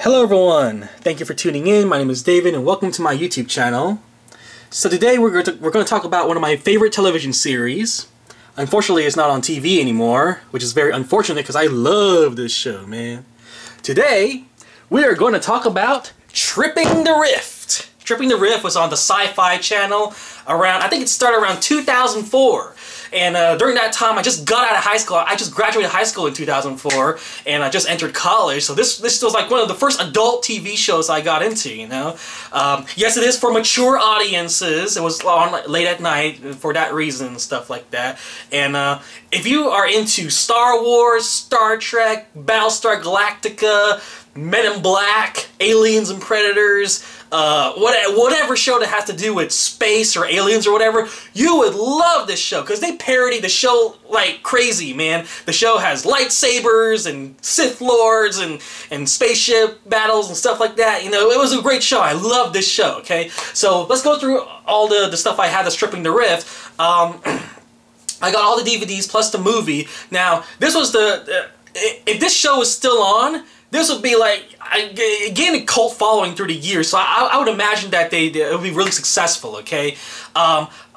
Hello everyone, thank you for tuning in. My name is David and welcome to my YouTube channel. So today we're going to talk about one of my favorite television series. Unfortunately it's not on TV anymore, which is very unfortunate because I love this show, man. Today we are going to talk about Tripping the Rift. Tripping the Rift was on the Sci-Fi channel around, I think it started around 2004. And during that time, I just got out of high school. I just graduated high school in 2004, and I just entered college. So this was like one of the first adult TV shows I got into, you know? Yes, it is for mature audiences. It was on late at night for that reason and stuff like that. And if you are into Star Wars, Star Trek, Battlestar Galactica, Men in Black, Aliens and Predators, whatever show that has to do with space or aliens or whatever, you would love this show because they parody the show like crazy, man. The show has lightsabers and Sith Lords and spaceship battles and stuff like that. You know, it was a great show. I love this show, okay? So let's go through all the stuff I had that's Tripping the Rift. I got all the DVDs plus the movie. Now, this was the... if this show was still on, this would be like, it gained a cult following through the years, so I would imagine that it would be really successful, okay?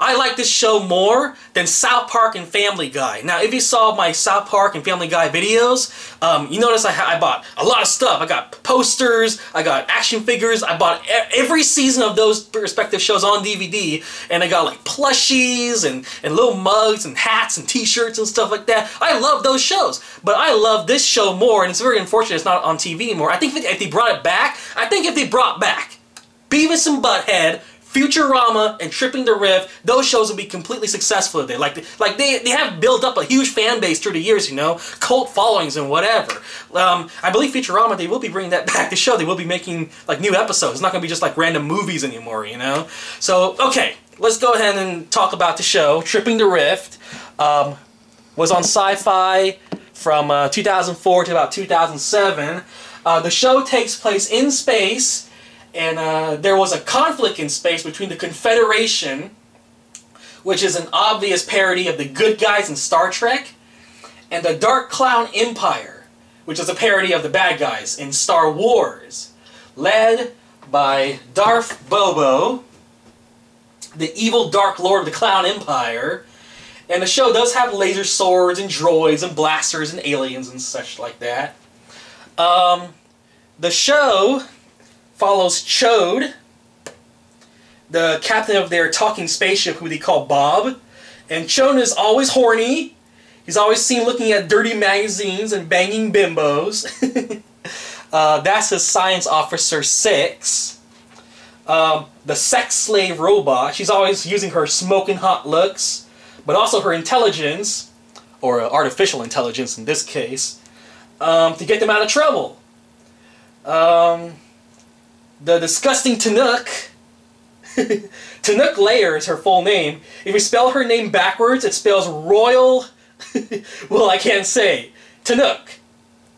I like this show more than South Park and Family Guy. Now, if you saw my South Park and Family Guy videos, you notice I bought a lot of stuff. I got posters, I got action figures, I bought every season of those respective shows on DVD, and I got like plushies and little mugs and hats and t-shirts and stuff like that. I love those shows, but I love this show more, and it's very unfortunate it's not on TV anymore. I think if they brought it back, Beavis and Butthead, Futurama, and Tripping the Rift, those shows will be completely successful today. Like they have built up a huge fan base through the years, you know, cult followings and whatever. I believe Futurama, they will be bringing that back to show. They will be making, like, new episodes. It's not going to be just, like, random movies anymore, you know? So, okay, let's go ahead and talk about the show. Tripping the Rift was on Sci-Fi from 2004 to about 2007. The show takes place in space, and there was a conflict in space between the Confederation, which is an obvious parody of the good guys in Star Trek, and the Dark Clown Empire, which is a parody of the bad guys in Star Wars, led by Darth Bobo, the evil Dark Lord of the Clown Empire. And the show does have laser swords and droids and blasters and aliens and such like that. The show follows Chode, the captain of their talking spaceship who they call Bob. And Chode is always horny. He's always seen looking at dirty magazines and banging bimbos. That's his science officer, Six. The sex slave robot. She's always using her smoking hot looks, but also her intelligence, or artificial intelligence in this case, to get them out of trouble. The disgusting T'Nuk. T'Nuk Lair is her full name. If you spell her name backwards, it spells Royal... well, I can't say. T'Nuk.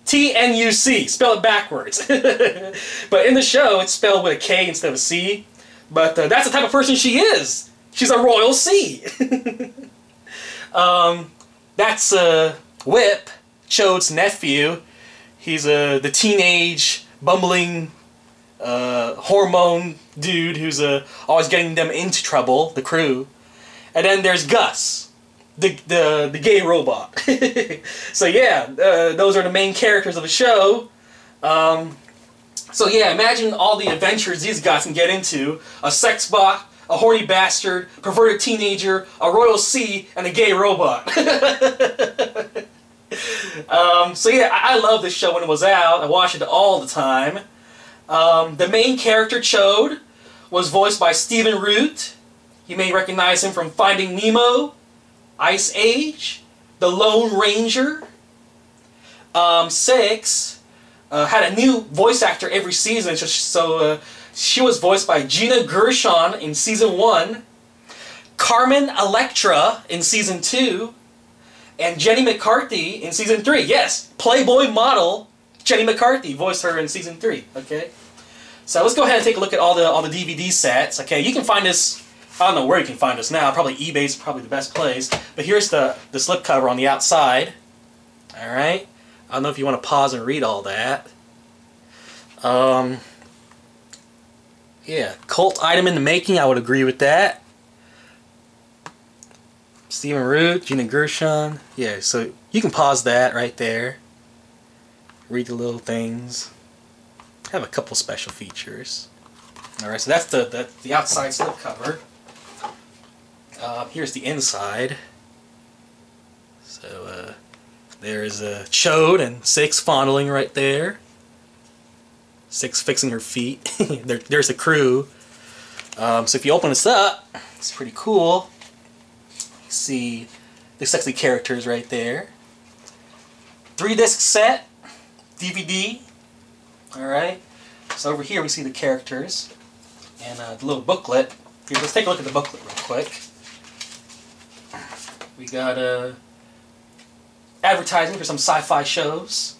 T-N-U-C. Spell it backwards. But in the show, it's spelled with a K instead of a C. But that's the type of person she is. She's a Royal C. That's Whip, Chode's nephew. He's the teenage, bumbling... hormone dude who's always getting them into trouble, the crew. And then there's Gus, the gay robot. So yeah, those are the main characters of the show. So yeah, imagine all the adventures these guys can get into. A sex bot, a horny bastard, perverted teenager, a royal C, and a gay robot. So yeah, I loved this show when it was out. I watched it all the time. The main character, Chode, was voiced by Steven Root. You may recognize him from Finding Nemo, Ice Age, The Lone Ranger. Six had a new voice actor every season, so she was voiced by Gina Gershon in Season 1, Carmen Electra in Season 2, and Jenny McCarthy in Season 3. Yes, Playboy model Jenny McCarthy voiced her in Season 3, okay? So let's go ahead and take a look at all the DVD sets. Okay, you can find this, I don't know where you can find this now, probably eBay's probably the best place. But here's the slipcover on the outside. Alright? I don't know if you want to pause and read all that. Yeah, cult item in the making, I would agree with that. Steven Root, Gina Gershon. Yeah, so you can pause that right there. Read the little things. Have a couple special features. Alright, so that's the outside slipcover. Here's the inside. So there's Chode and Six fondling right there. Six fixing her feet. there's the crew. So if you open this up, it's pretty cool. You see the sexy characters right there. 3-disc set, DVD. All right. So over here we see the characters and the little booklet. Here, let's take a look at the booklet real quick. We got advertising for some sci-fi shows,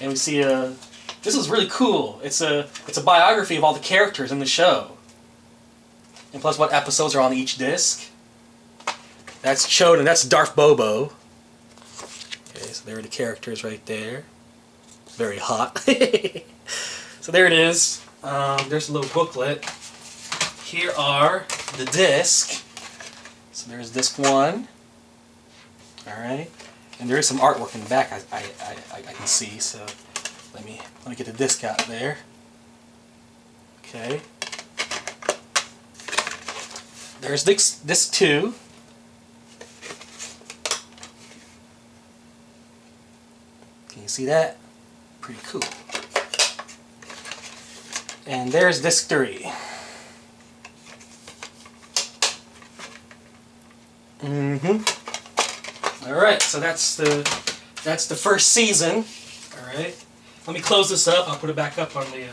and we see a. This is really cool. It's a biography of all the characters in the show. And plus what episodes are on each disc. That's Chode and that's Darth Bobo. Okay, so there are the characters right there. Very hot. So there it is. There's a little booklet. Here are the discs. So there's disc one. Alright. And there is some artwork in the back I can see, so let me get the disc out there. Okay. There's disc two. Can you see that? Pretty cool. And there's disc three. Mm-hmm. All right. So that's the first season. All right. Let me close this up. I'll put it back up on the...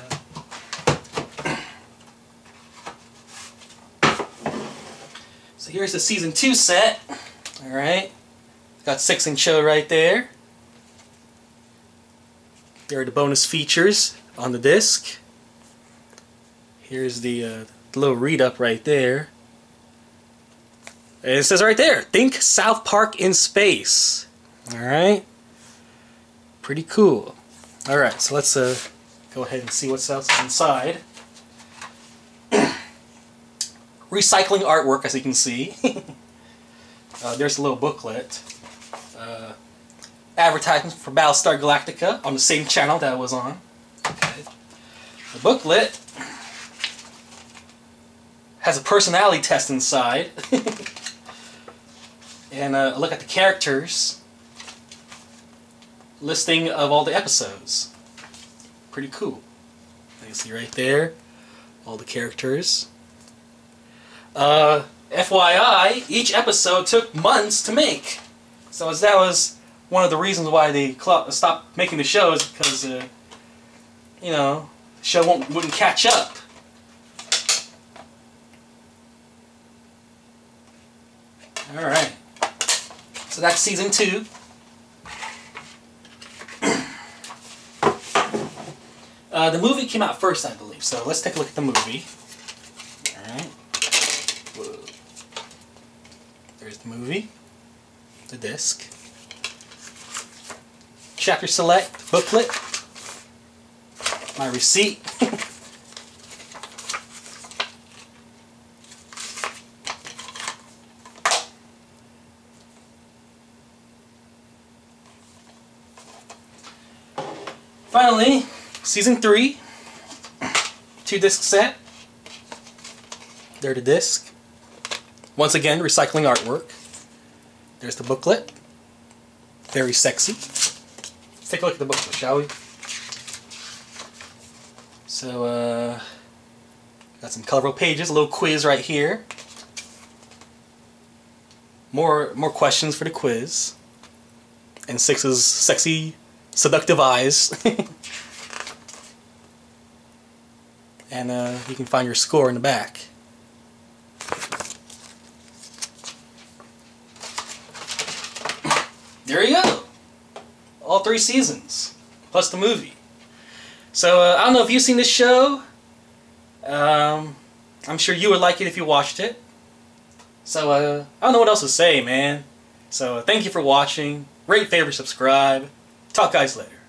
So here's the Season 2 set. Alright. Got Six and Chode right there. There are the bonus features on the disc. Here's the little read-up right there. And it says right there, think South Park in space. Alright. Pretty cool. Alright, so let's go ahead and see what's else inside. Recycling artwork, as you can see. There's a little booklet. Advertisements for Battlestar Galactica on the same channel that I was on. Okay. The booklet has a personality test inside. And a look at the characters. Listing of all the episodes. Pretty cool. You can see right there all the characters. FYI, each episode took months to make. So as that was one of the reasons why they stopped making the show is because you know, the show wouldn't catch up. All right. So that's season 2. The movie came out first, I believe, so let's take a look at the movie. Alright. There's the movie. The disc. Chapter select, booklet. My receipt. Finally, Season 3, 2-disc set. There the disc. Once again, recycling artwork. There's the booklet. Very sexy. Let's take a look at the booklet, shall we? So, got some colorful pages, a little quiz right here. More questions for the quiz. And Six's sexy, seductive eyes. And you can find your score in the back. There you go. All 3 seasons, plus the movie. So I don't know if you've seen this show. I'm sure you would like it if you watched it. So I don't know what else to say, man. So thank you for watching. Rate, favorite, subscribe. Talk guys later.